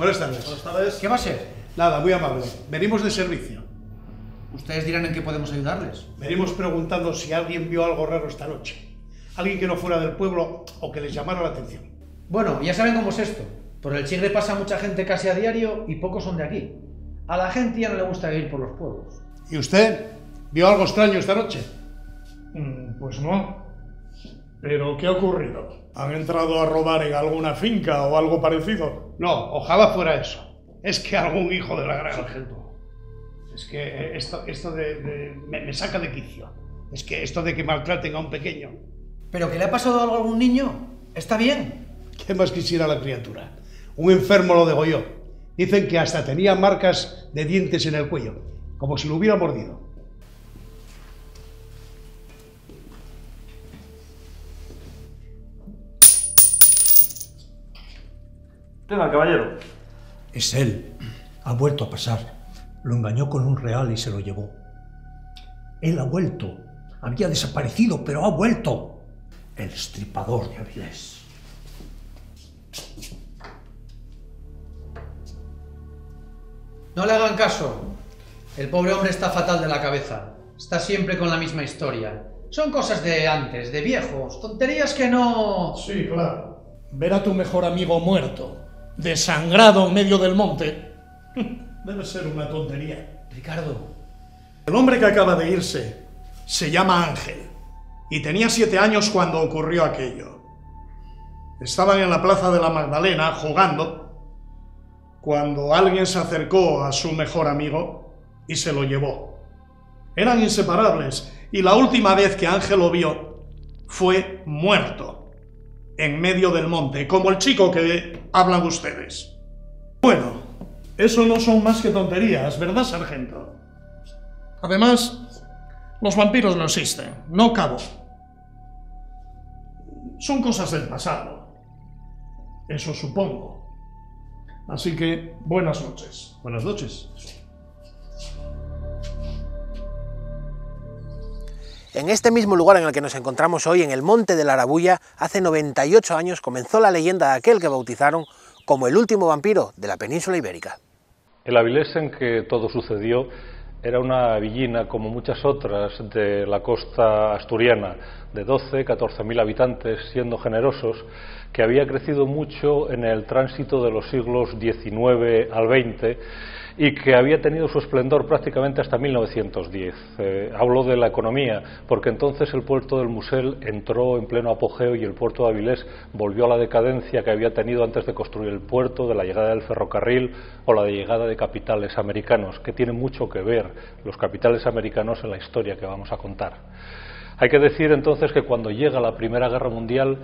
Buenas tardes. Buenas tardes. ¿Qué va a ser? Nada, muy amable. Venimos de servicio. Ustedes dirán en qué podemos ayudarles. Venimos preguntando si alguien vio algo raro esta noche. Alguien que no fuera del pueblo o que les llamara la atención. Bueno, ya saben cómo es esto. Por el Chigre pasa mucha gente casi a diario y pocos son de aquí. A la gente ya no le gusta ir por los pueblos. ¿Y usted? ¿Vio algo extraño esta noche? Pues no. ¿Pero qué ha ocurrido? ¿Han entrado a robar en alguna finca o algo parecido? No, ojalá fuera eso. Es que algún hijo de la gran... Sargento, es que esto me saca de quicio. Es que esto de que maltraten a un pequeño... ¿Pero que le ha pasado algo a algún niño? ¿Está bien? ¿Qué más quisiera la criatura? Un enfermo lo degolló. Dicen que hasta tenía marcas de dientes en el cuello, como si lo hubiera mordido. Tenga, caballero. Es él. Ha vuelto a pasar. Lo engañó con un real y se lo llevó. Él ha vuelto. Había desaparecido, pero ha vuelto. El estripador de Avilés. No le hagan caso. El pobre hombre está fatal de la cabeza. Está siempre con la misma historia. Son cosas de antes, de viejos. Tonterías que no... Sí, claro. Ver a tu mejor amigo muerto, desangrado en medio del monte, debe ser una tontería. Ricardo. El hombre que acaba de irse se llama Ángel. Y tenía 7 años cuando ocurrió aquello. Estaban en la Plaza de la Magdalena jugando cuando alguien se acercó a su mejor amigo y se lo llevó. Eran inseparables y la última vez que Ángel lo vio fue muerto en medio del monte, como el chico que hablan ustedes. Bueno, eso no son más que tonterías, ¿verdad, sargento? Además, los vampiros no existen, no cabo. Son cosas del pasado. Eso supongo. Así que, buenas noches. Buenas noches. En este mismo lugar en el que nos encontramos hoy, en el Monte de la Arabuya, hace 98 años comenzó la leyenda de aquel que bautizaron como el último vampiro de la península ibérica. El Avilés en que todo sucedió era una villina como muchas otras de la costa asturiana, de 12-14.000 habitantes, siendo generosos, que había crecido mucho en el tránsito de los siglos XIX al XX y que había tenido su esplendor prácticamente hasta 1910. Hablo de la economía, porque entonces el puerto del Musel entró en pleno apogeo y el puerto de Avilés volvió a la decadencia que había tenido antes de construir el puerto, de la llegada del ferrocarril o la llegada de capitales americanos, que tienen mucho que ver los capitales americanos en la historia que vamos a contar. Hay que decir entonces que cuando llega la Primera Guerra Mundial,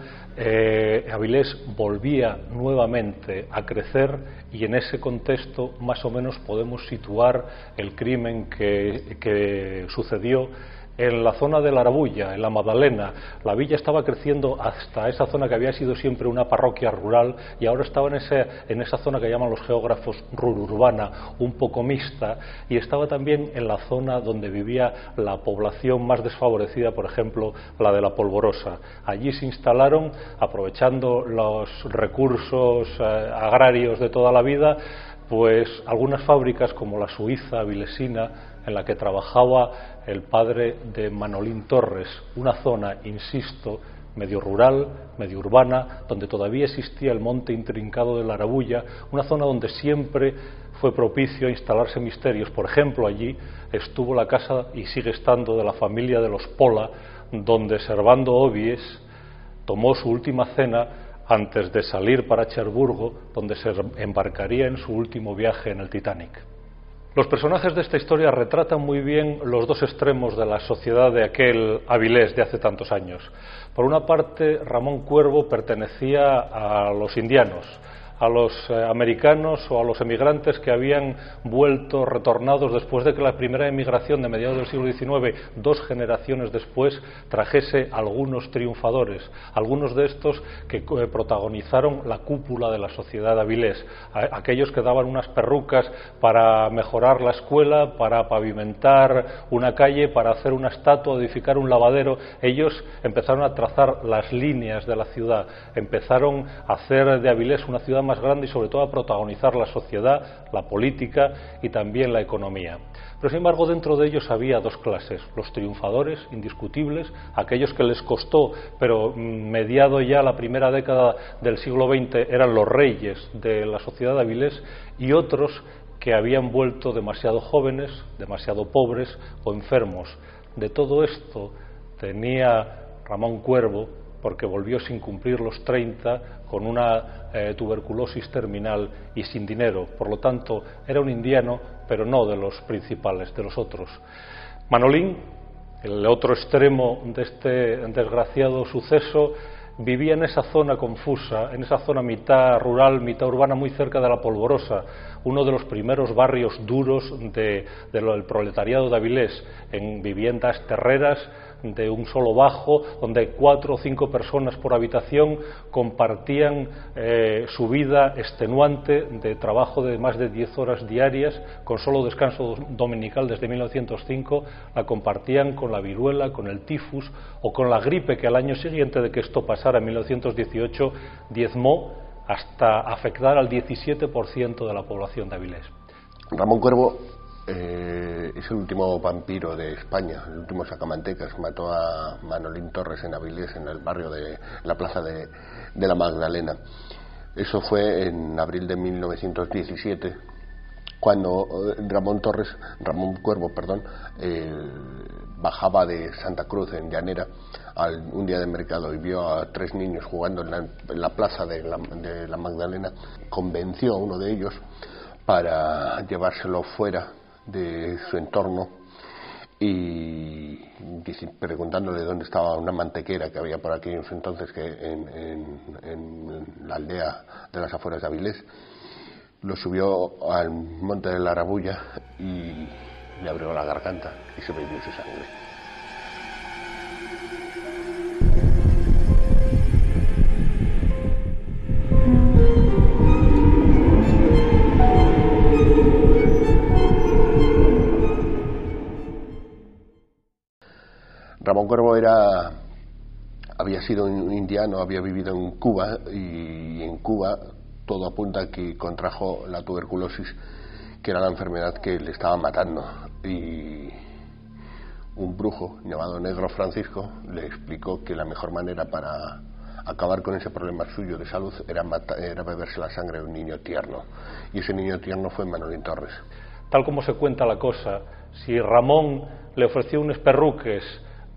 Avilés volvía nuevamente a crecer y en ese contexto más o menos podemos situar el crimen que sucedió en la zona de la Arabuya, en la Magdalena. La villa estaba creciendo hasta esa zona que había sido siempre una parroquia rural y ahora estaba en esa zona que llaman los geógrafos rururbana, un poco mixta, y estaba también en la zona donde vivía la población más desfavorecida, por ejemplo, la de La Polvorosa. Allí se instalaron, aprovechando los recursos agrarios de toda la vida, pues algunas fábricas como la suiza avilesina, en la que trabajaba el padre de Manolín Torres, una zona, insisto, medio rural, medio urbana, donde todavía existía el monte intrincado de la Arabuya, una zona donde siempre fue propicio a instalarse misterios. Por ejemplo, allí estuvo la casa, y sigue estando, de la familia de los Pola, donde Servando Obies tomó su última cena antes de salir para Cherburgo, donde se embarcaría en su último viaje en el Titanic. Los personajes de esta historia retratan muy bien los dos extremos de la sociedad de aquel Avilés de hace tantos años. Por una parte, Ramón Cuervo pertenecía a los indianos, a los americanos o a los emigrantes que habían vuelto retornados después de que la primera emigración de mediados del siglo XIX, 2 generaciones después, trajese algunos triunfadores, algunos de estos que protagonizaron la cúpula de la sociedad de Avilés, aquellos que daban unas perrucas para mejorar la escuela, para pavimentar una calle, para hacer una estatua, edificar un lavadero. Ellos empezaron a trazar las líneas de la ciudad, empezaron a hacer de Avilés una ciudad más grande y sobre todo a protagonizar la sociedad, la política y también la economía. Pero sin embargo dentro de ellos había dos clases, los triunfadores indiscutibles, aquellos que les costó, pero mediado ya la primera década del siglo XX eran los reyes de la sociedad de Avilés, y otros que habían vuelto demasiado jóvenes, demasiado pobres o enfermos. De todo esto tenía Ramón Cuervo, porque volvió sin cumplir los 30, con una tuberculosis terminal y sin dinero. Por lo tanto, era un indiano, pero no de los principales, de los otros. Manolín, el otro extremo de este desgraciado suceso, vivía en esa zona confusa, en esa zona mitad rural, mitad urbana, muy cerca de La Polvorosa, uno de los primeros barrios duros del proletariado de Avilés, en viviendas terreras de un solo bajo, donde 4 o 5 personas por habitación compartían su vida extenuante de trabajo de más de 10 horas diarias, con solo descanso dominical desde 1905, la compartían con la viruela, con el tifus o con la gripe, que al año siguiente de que esto pasara, en 1918, diezmó hasta afectar al 17% de la población de Avilés. Ramón Cuervo es el último vampiro de España, el último Sacamantecas. Mató a Manolín Torres en Avilés, en el barrio de la Plaza de la Magdalena. Eso fue en abril de 1917, cuando Ramón Cuervo bajaba de Santa Cruz, en Llanera, un día de mercado, y vio a 3 niños jugando en la Plaza de la Magdalena. Convenció a uno de ellos para llevárselo fuera de su entorno, y preguntándole dónde estaba una mantequera que había por aquí en su entonces, que en la aldea de las afueras de Avilés. Lo subió al Monte de la Arabuya y le abrió la garganta y se bebió su sangre. Ramón Cuervo había sido un indiano, había vivido en Cuba, y en Cuba todo apunta a que contrajo la tuberculosis, que era la enfermedad que le estaba matando. Y un brujo llamado Negro Francisco le explicó que la mejor manera para acabar con ese problema suyo de salud era beberse la sangre de un niño tierno. Y ese niño tierno fue Manolín Torres. Tal como se cuenta la cosa, si Ramón le ofreció unos perruques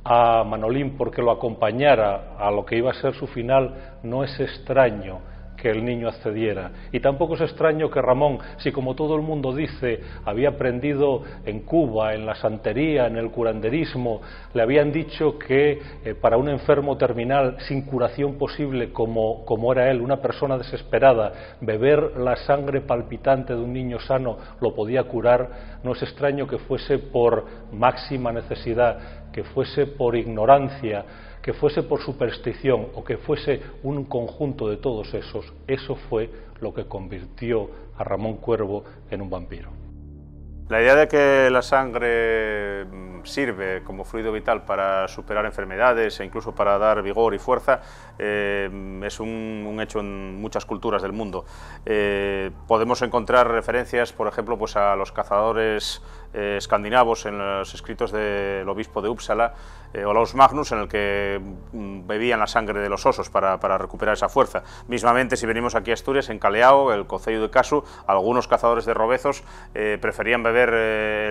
a Manolín porque lo acompañara a lo que iba a ser su final, no es extraño que el niño accediera. Y tampoco es extraño que Ramón, si como todo el mundo dice, había aprendido en Cuba, en la santería, en el curanderismo, le habían dicho que para un enfermo terminal sin curación posible, como era él, una persona desesperada, beber la sangre palpitante de un niño sano lo podía curar, no es extraño que fuese por máxima necesidad, que fuese por ignorancia, que fuese por superstición o que fuese un conjunto de todos esos. Eso fue lo que convirtió a Ramón Cuervo en un vampiro. La idea de que la sangre sirve como fluido vital para superar enfermedades e incluso para dar vigor y fuerza es un hecho en muchas culturas del mundo. Podemos encontrar referencias, por ejemplo, pues a los cazadores escandinavos en los escritos del obispo de Uppsala, o los Magnus, en el que bebían la sangre de los osos para recuperar esa fuerza. Mismamente, si venimos aquí a Asturias, en Caleao, el Concello de Casu, algunos cazadores de robezos preferían beber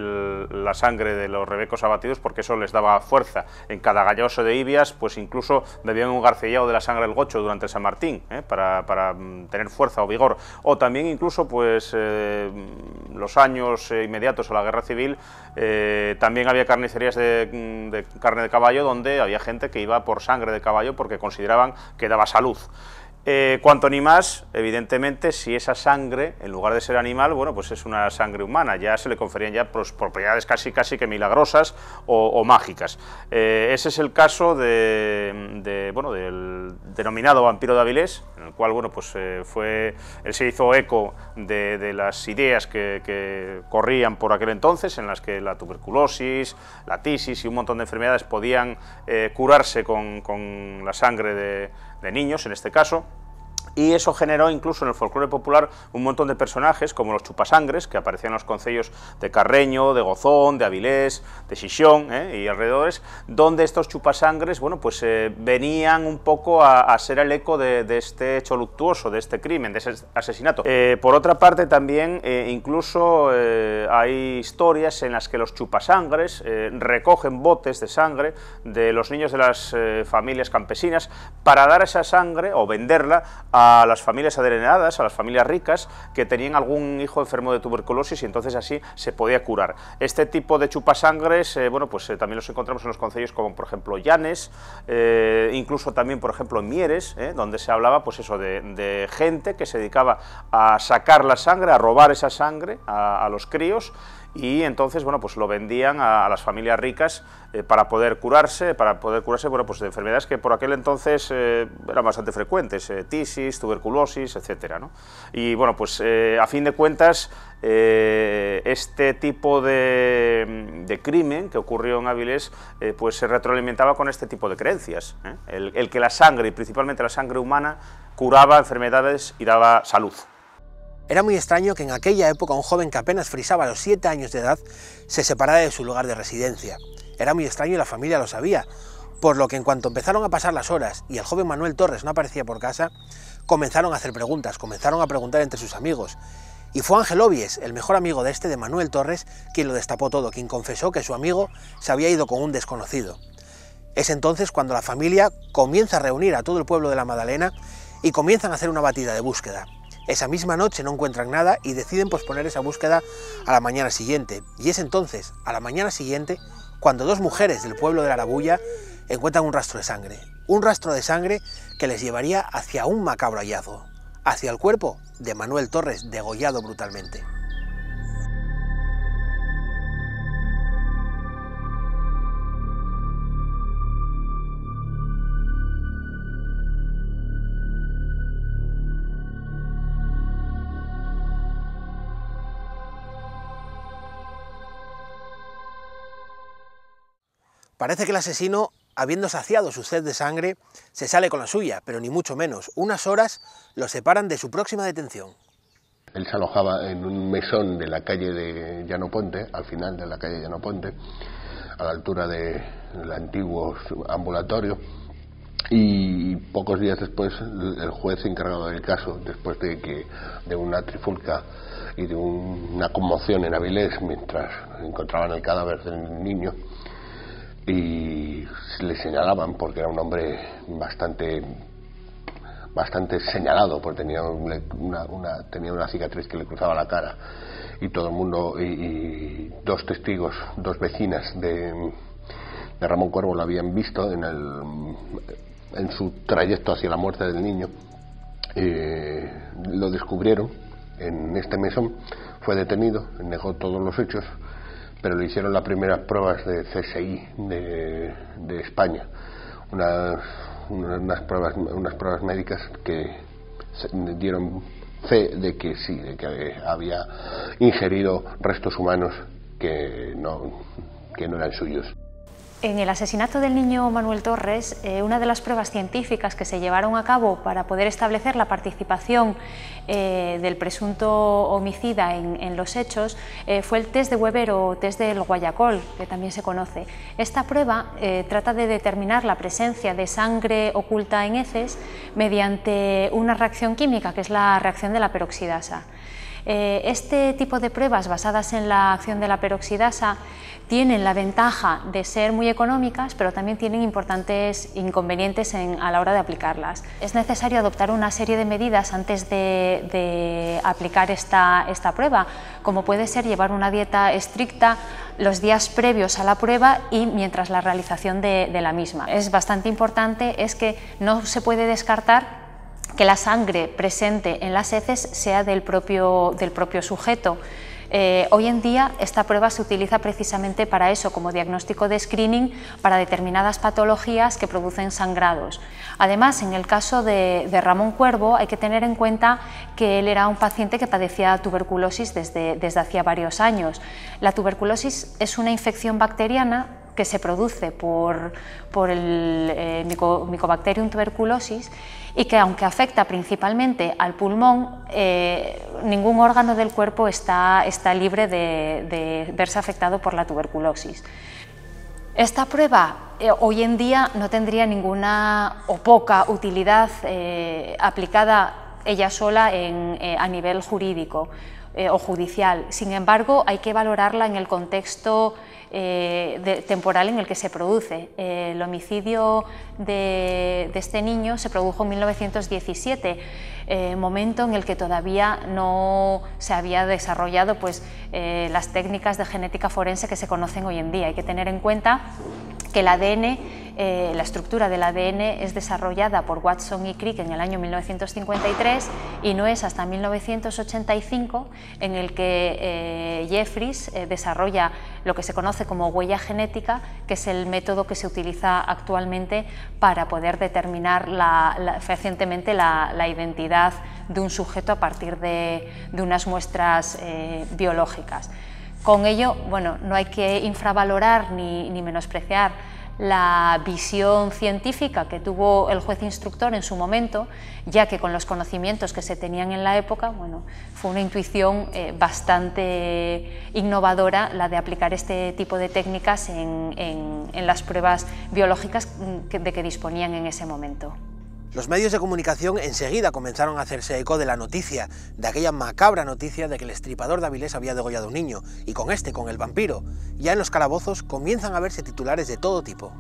la sangre de los rebecos abatidos porque eso les daba fuerza. En Cadagalloso de Ibias, pues incluso bebían un garcellado de la sangre del gocho durante el San Martín, para tener fuerza o vigor. O también incluso pues los años inmediatos a la Guerra Civil, también había carnicerías de carne de caballo, donde había gente que iba por sangre de caballo porque consideraban que daba salud. Cuanto ni más, evidentemente, si esa sangre, en lugar de ser animal, bueno, pues es una sangre humana, ya se le conferían ya propiedades casi que milagrosas o mágicas. Ese es el caso del denominado vampiro de Avilés, en el cual, bueno, pues él se hizo eco de las ideas que corrían por aquel entonces, en las que la tuberculosis, la tisis y un montón de enfermedades podían curarse con la sangre de niños, en este caso. Y eso generó incluso en el folclore popular un montón de personajes como los chupasangres, que aparecían en los concellos de Carreño, de Gozón, de Avilés, de Xixón y alrededores, donde estos chupasangres, bueno, pues venían un poco a ser el eco de este hecho luctuoso, de este crimen, de ese asesinato. Por otra parte también incluso hay historias en las que los chupasangres recogen botes de sangre de los niños de las familias campesinas para dar esa sangre o venderla a las familias adineradas, a las familias ricas que tenían algún hijo enfermo de tuberculosis y entonces así se podía curar. Este tipo de chupasangres, bueno, pues también los encontramos en los concellos como por ejemplo Llanes, incluso también por ejemplo en Mieres, donde se hablaba pues eso de gente que se dedicaba a sacar la sangre, a robar esa sangre a los críos y entonces bueno, pues lo vendían a las familias ricas para poder curarse bueno, pues de enfermedades que por aquel entonces eran bastante frecuentes, tisis, tuberculosis, etcétera, ¿no? Y bueno, pues a fin de cuentas este tipo de crimen que ocurrió en Avilés pues se retroalimentaba con este tipo de creencias, el que la sangre, y principalmente la sangre humana, curaba enfermedades y daba salud. Era muy extraño que en aquella época un joven que apenas frisaba los 7 años de edad se separara de su lugar de residencia. Era muy extraño y la familia lo sabía, por lo que en cuanto empezaron a pasar las horas y el joven Manuel Torres no aparecía por casa, comenzaron a hacer preguntas, comenzaron a preguntar entre sus amigos. Y fue Ángel Ovies, el mejor amigo de Manuel Torres, quien lo destapó todo, quien confesó que su amigo se había ido con un desconocido. Es entonces cuando la familia comienza a reunir a todo el pueblo de la Magdalena y comienzan a hacer una batida de búsqueda. Esa misma noche no encuentran nada y deciden posponer esa búsqueda a la mañana siguiente. Y es entonces, a la mañana siguiente, cuando dos mujeres del pueblo de la Arabuya encuentran un rastro de sangre. Un rastro de sangre que les llevaría hacia un macabro hallazgo, hacia el cuerpo de Manuel Torres, degollado brutalmente. Parece que el asesino, habiendo saciado su sed de sangre, se sale con la suya, pero ni mucho menos. Unas horas lo separan de su próxima detención. Él se alojaba en un mesón de la calle de Llanoponte, al final de la calle de Llanoponte, a la altura del antiguo ambulatorio, y pocos días después el juez encargado del caso, después de una trifulca y de una conmoción en Avilés mientras encontraban el cadáver del niño, y le señalaban porque era un hombre bastante señalado, porque tenía una cicatriz que le cruzaba la cara, y todo el mundo y dos testigos, dos vecinas de Ramón Cuervo lo habían visto en su trayecto hacia la muerte del niño. Lo descubrieron en este mesón, fue detenido, negó todos los hechos, pero le hicieron las primeras pruebas de CSI de España, unas pruebas médicas que dieron fe de que sí, de que había ingerido restos humanos que no eran suyos. En el asesinato del niño Manuel Torres, una de las pruebas científicas que se llevaron a cabo para poder establecer la participación del presunto homicida en los hechos fue el test de Weber o test del Guayacol, que también se conoce. Esta prueba trata de determinar la presencia de sangre oculta en heces mediante una reacción química, que es la reacción de la peroxidasa. Este tipo de pruebas basadas en la acción de la peroxidasa tienen la ventaja de ser muy económicas, pero también tienen importantes inconvenientes a la hora de aplicarlas. Es necesario adoptar una serie de medidas antes de aplicar esta prueba, como puede ser llevar una dieta estricta los días previos a la prueba y mientras la realización de la misma. Es bastante importante, es que no se puede descartar que la sangre presente en las heces sea del propio sujeto. Hoy en día esta prueba se utiliza precisamente para eso, como diagnóstico de screening para determinadas patologías que producen sangrados. Además, en el caso de Ramón Cuervo hay que tener en cuenta que él era un paciente que padecía tuberculosis desde hacía varios años. La tuberculosis es una infección bacteriana que se produce por el Mycobacterium tuberculosis y que, aunque afecta principalmente al pulmón, ningún órgano del cuerpo está libre de verse afectado por la tuberculosis. Esta prueba hoy en día no tendría ninguna o poca utilidad aplicada ella sola a nivel jurídico o judicial. Sin embargo, hay que valorarla en el contexto temporal en el que se produce. El homicidio de este niño se produjo en 1917, momento en el que todavía no se había desarrollado las técnicas de genética forense que se conocen hoy en día. Hay que tener en cuenta que el ADN, la estructura del ADN es desarrollada por Watson y Crick en el año 1953 y no es hasta 1985 en el que Jeffries desarrolla lo que se conoce como huella genética, que es el método que se utiliza actualmente para poder determinar fehacientemente la identidad de un sujeto a partir de unas muestras biológicas. Con ello, no hay que infravalorar ni menospreciar la visión científica que tuvo el juez instructor en su momento, ya que con los conocimientos que se tenían en la época, fue una intuición bastante innovadora la de aplicar este tipo de técnicas en las pruebas biológicas de que disponían en ese momento. Los medios de comunicación enseguida comenzaron a hacerse eco de la noticia, de aquella macabra noticia de que el Estripador de Avilés había degollado a un niño, y con el vampiro. Ya en los calabozos comienzan a verse titulares de todo tipo.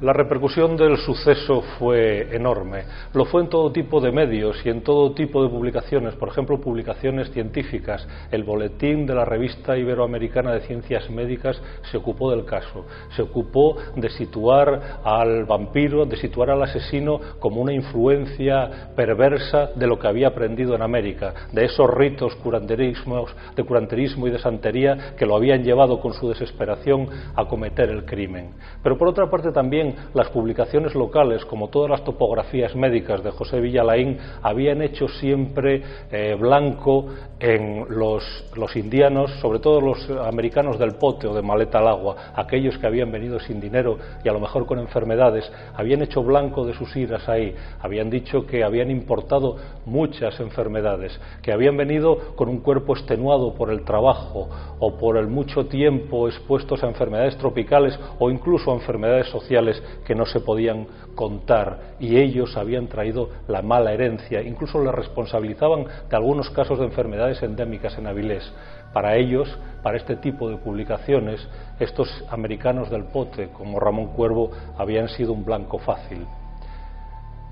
La repercusión del suceso fue enorme. Lo fue en todo tipo de medios y en todo tipo de publicaciones, por ejemplo, publicaciones científicas. El boletín de la Revista Iberoamericana de Ciencias Médicas se ocupó del caso. Se ocupó de situar al vampiro, de situar al asesino como una influencia perversa de lo que había aprendido en América, de esos ritos de curanterismo y de santería que lo habían llevado con su desesperación a cometer el crimen. Pero por otra parte también las publicaciones locales, como todas las topografías médicas de José Villalain, habían hecho siempre blanco en los indianos, sobre todo los americanos del pote o de maleta al agua, aquellos que habían venido sin dinero y a lo mejor con enfermedades, habían hecho blanco de sus iras ahí, habían dicho que habían importado muchas enfermedades, que habían venido con un cuerpo extenuado por el trabajo o por el mucho tiempo expuestos a enfermedades tropicales o incluso a enfermedades sociales que no se podían contar, y ellos habían traído la mala herencia, incluso les responsabilizaban de algunos casos de enfermedades endémicas en Avilés. Para ellos, para este tipo de publicaciones, estos americanos del pote, como Ramón Cuervo, habían sido un blanco fácil.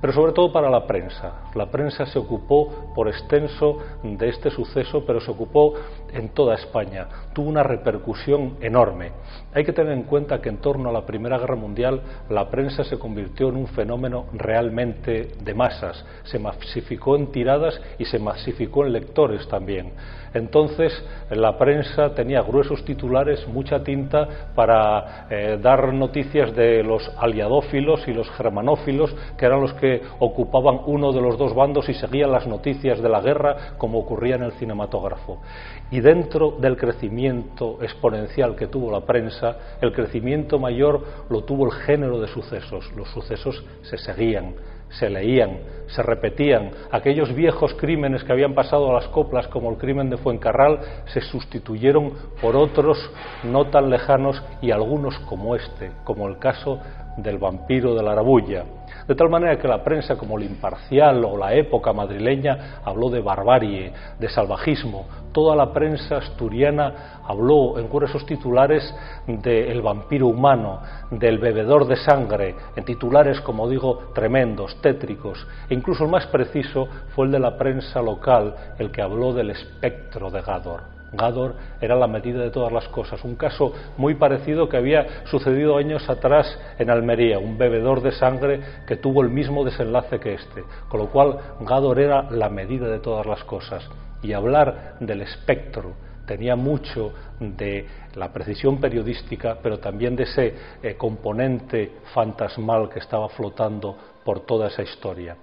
Pero sobre todo para la prensa. La prensa se ocupó por extenso de este suceso, pero se ocupó en toda España. Tuvo una repercusión enorme. Hay que tener en cuenta que en torno a la Primera Guerra Mundial la prensa se convirtió en un fenómeno realmente de masas. Se masificó en tiradas y se masificó en lectores también. Entonces la prensa tenía gruesos titulares, mucha tinta para dar noticias de los aliadófilos y los germanófilos, que eran los que ocupaban uno de los dos bandos y seguían las noticias de la guerra como ocurría en el cinematógrafo. Y dentro del crecimiento exponencial que tuvo la prensa, el crecimiento mayor lo tuvo el género de sucesos. Los sucesos se seguían, se leían, se repetían. Aquellos viejos crímenes que habían pasado a las coplas, como el crimen de Fuencarral, se sustituyeron por otros no tan lejanos y algunos como este, como el caso del vampiro de la Arabuya. De tal manera que la prensa, como El Imparcial o La Época madrileña, habló de barbarie, de salvajismo. Toda la prensa asturiana habló en gruesos titulares del vampiro humano, del bebedor de sangre, en titulares, como digo, tremendos, tétricos. E incluso el más preciso fue el de la prensa local, el que habló del espectro de Gádor. Gádor era la medida de todas las cosas, un caso muy parecido que había sucedido años atrás en Almería, un bebedor de sangre que tuvo el mismo desenlace que este, con lo cual Gádor era la medida de todas las cosas. Y hablar del espectro tenía mucho de la precisión periodística, pero también de ese componente fantasmal que estaba flotando por toda esa historia.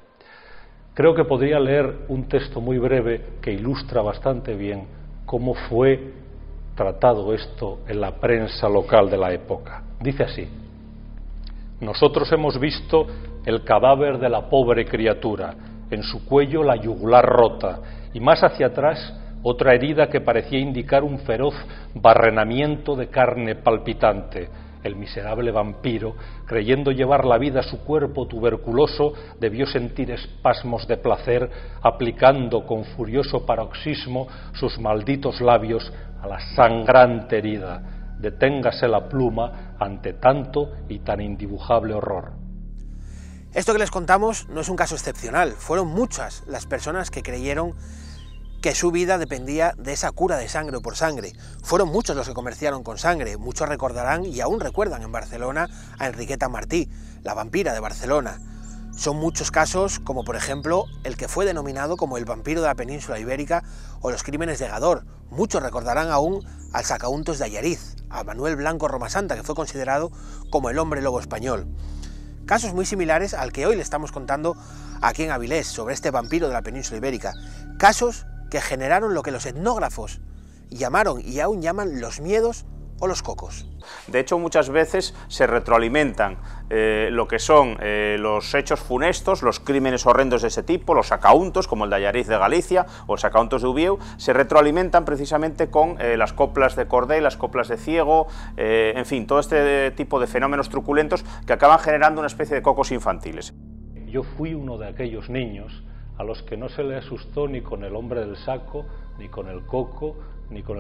Creo que podría leer un texto muy breve que ilustra bastante bien cómo fue tratado esto en la prensa local de la época. Dice así: nosotros hemos visto el cadáver de la pobre criatura, en su cuello la yugular rota, y más hacia atrás otra herida que parecía indicar un feroz barrenamiento de carne palpitante. El miserable vampiro, creyendo llevar la vida a su cuerpo tuberculoso, debió sentir espasmos de placer, aplicando con furioso paroxismo sus malditos labios a la sangrante herida. Deténgase la pluma ante tanto y tan indibujable horror. Esto que les contamos no es un caso excepcional. Fueron muchas las personas que creyeron que su vida dependía de esa cura de sangre o por sangre. Fueron muchos los que comerciaron con sangre. Muchos recordarán y aún recuerdan en Barcelona a Enriqueta Martí, la vampira de Barcelona. Son muchos casos, como por ejemplo el que fue denominado como el vampiro de la península ibérica o los crímenes de Gádor. Muchos recordarán aún al sacauntos de Allariz, a Manuel Blanco Romasanta, que fue considerado como el hombre lobo español. Casos muy similares al que hoy le estamos contando aquí en Avilés, sobre este vampiro de la península ibérica. Casos que generaron lo que los etnógrafos llamaron y aún llaman los miedos o los cocos. De hecho, muchas veces se retroalimentan lo que son los hechos funestos, los crímenes horrendos de ese tipo, los sacauntos, como el de Allariz de Galicia o el sacauntos de Ubieu, se retroalimentan precisamente con las coplas de cordel, las coplas de ciego, en fin, todo este tipo de fenómenos truculentos que acaban generando una especie de cocos infantiles. Yo fui uno de aquellos niños a los que no se le asustó ni con el hombre del saco, ni con el coco, ni con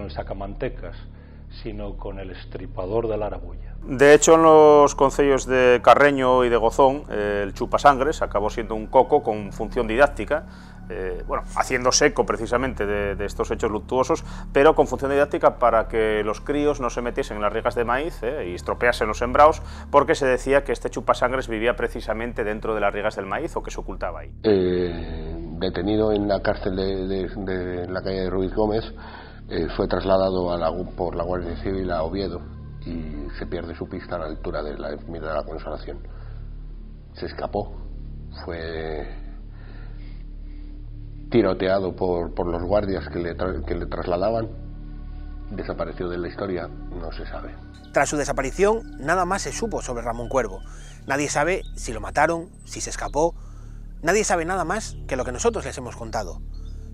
el sacamantecas, sino con el estripador de la Arabuya. De hecho, en los concellos de Carreño y de Gozón, el chupasangres acabó siendo un coco con función didáctica, bueno, haciéndose eco precisamente de estos hechos luctuosos, pero con función didáctica para que los críos no se metiesen en las riegas de maíz y estropeasen los sembrados, porque se decía que este chupasangres vivía precisamente dentro de las riegas del maíz o que se ocultaba ahí. Detenido en la cárcel de la calle de Ruiz Gómez, fue trasladado por la Guardia Civil a Oviedo y se pierde su pista a la altura de la Ermita de la Consolación. Se escapó, fue tiroteado por los guardias que le trasladaban. Desapareció de la historia, no se sabe. Tras su desaparición, nada más se supo sobre Ramón Cuervo. Nadie sabe si lo mataron, si se escapó. Nadie sabe nada más que lo que nosotros les hemos contado.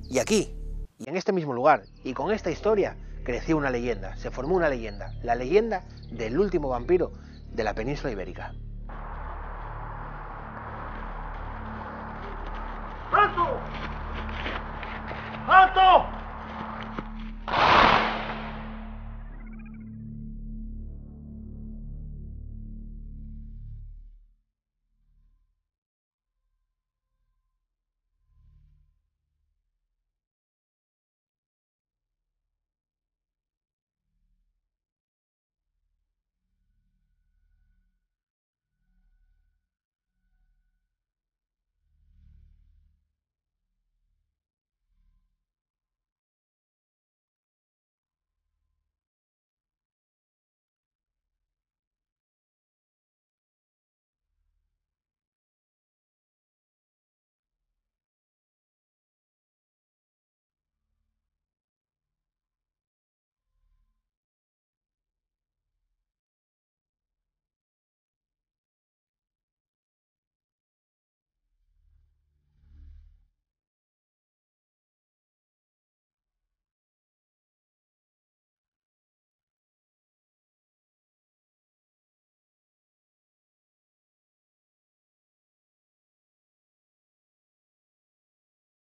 Y aquí, y en este mismo lugar, y con esta historia, creció una leyenda, se formó una leyenda. La leyenda del último vampiro de la península ibérica.